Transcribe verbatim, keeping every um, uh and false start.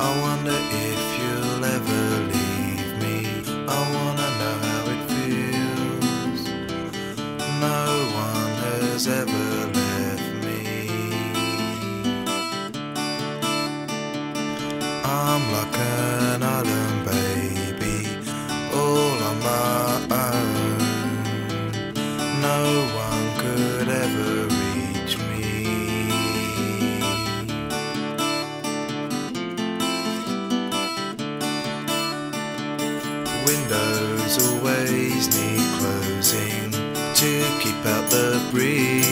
I wonder if you'll ever leave me. I wanna know how it feels. No one has ever left me. I'm like an island baby, all on my own. No one could ever reach me. Windows always need closing to keep out the breeze.